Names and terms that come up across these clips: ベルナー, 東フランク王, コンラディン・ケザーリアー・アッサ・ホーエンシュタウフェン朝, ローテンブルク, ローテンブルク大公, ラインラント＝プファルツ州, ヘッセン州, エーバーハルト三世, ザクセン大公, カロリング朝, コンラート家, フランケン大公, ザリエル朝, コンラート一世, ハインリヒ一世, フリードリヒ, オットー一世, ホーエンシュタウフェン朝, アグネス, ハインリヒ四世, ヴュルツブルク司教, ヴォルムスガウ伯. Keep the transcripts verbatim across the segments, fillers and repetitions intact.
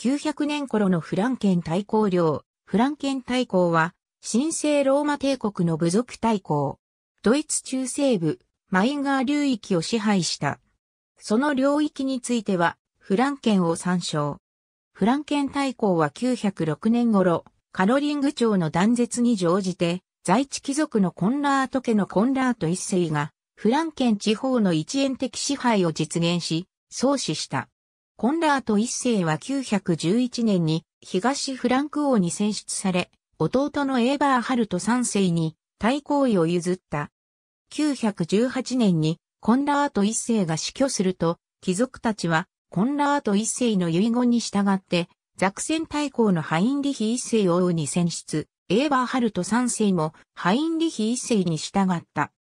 きゅうひゃくねん頃のフランケン大公領。フランケン大公は、神聖ローマ帝国の部族大公。ドイツ中西部、マインガー流域を支配した。その領域については、フランケンを参照。フランケン大公はきゅうひゃくろくねん頃、カロリング朝の断絶に乗じて、在地貴族のコンラート家のコンラート一世が、フランケン地方の一元的支配を実現し、創始した。コンラート一世はきゅうひゃくじゅういちねんに東フランク王に選出され、弟のエーバーハルト三世に大公位を譲った。きゅうひゃくじゅうはちねんにコンラート一世が死去すると、貴族たちはコンラート一世の遺言に従って、ザクセン大公のハインリヒ一世を王に選出、エーバーハルト三世もハインリヒ一世に従った。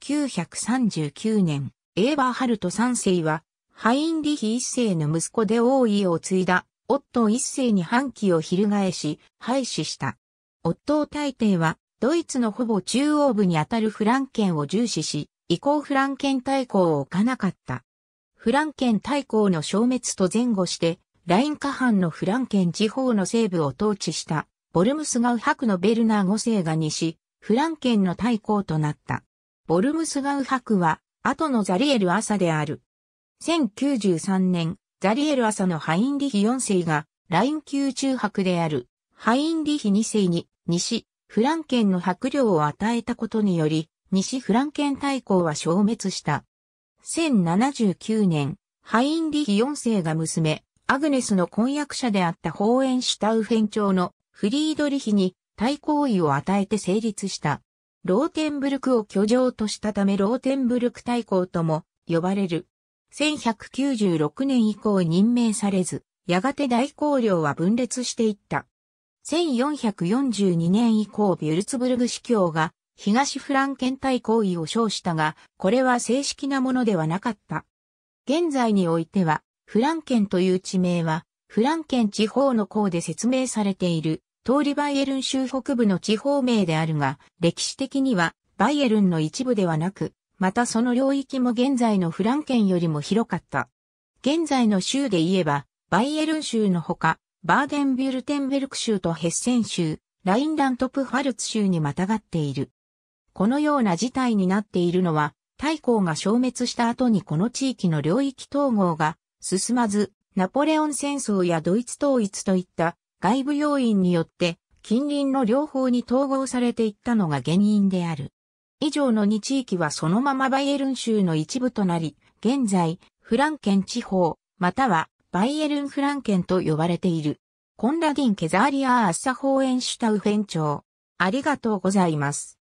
きゅうひゃくさんじゅうきゅうねん、エーバーハルト三世は、ハインリヒ一世の息子で王位を継いだ、オットー一世に反旗を翻し、廃止した。オットー大帝は、ドイツのほぼ中央部にあたるフランケンを重視し、以降フランケン大公を置かなかった。フランケン大公の消滅と前後して、ライン河畔のフランケン地方の西部を統治した、ボルムスガウ伯のベルナーご世が西、フランケンの大公となった。ボルムスガウ伯は、後のザリエル朝である。せんきゅうじゅうさんねん、ザリエル朝のハインリヒよん世が、ライン宮中伯である、ハインリヒに世に、西、フランケンの伯領を与えたことにより、西フランケン大公は消滅した。せんななじゅうきゅうねん、ハインリヒよん世が娘、アグネスの婚約者であったホーエンシュタウフェン朝のフリードリヒに大公位を与えて成立した。ローテンブルクを居城としたためローテンブルク大公とも呼ばれる。せんひゃくきゅうじゅうろくねん以降任命されず、やがて大公領は分裂していった。せんよんひゃくよんじゅうにねん以降ビュルツブルグ司教が東フランケン大公位を称したが、これは正式なものではなかった。現在においては、フランケンという地名は、フランケン地方の項で説明されている、通りバイエルン州北部の地方名であるが、歴史的にはバイエルンの一部ではなく、またその領域も現在のフランケンよりも広かった。現在の州で言えば、バイエルン州のほか、バーデンビュルテンベルク州とヘッセン州、ラインラントプファルツ州にまたがっている。このような事態になっているのは、大公が消滅した後にこの地域の領域統合が進まず、ナポレオン戦争やドイツ統一といった外部要因によって、近隣の両方に統合されていったのが原因である。以上のに地域はそのままバイエルン州の一部となり、現在、フランケン地方、またはバイエルンフランケンと呼ばれている。コンラディン・ケザーリアー・アッサ・ホーエンシュタウフェン朝。ありがとうございます。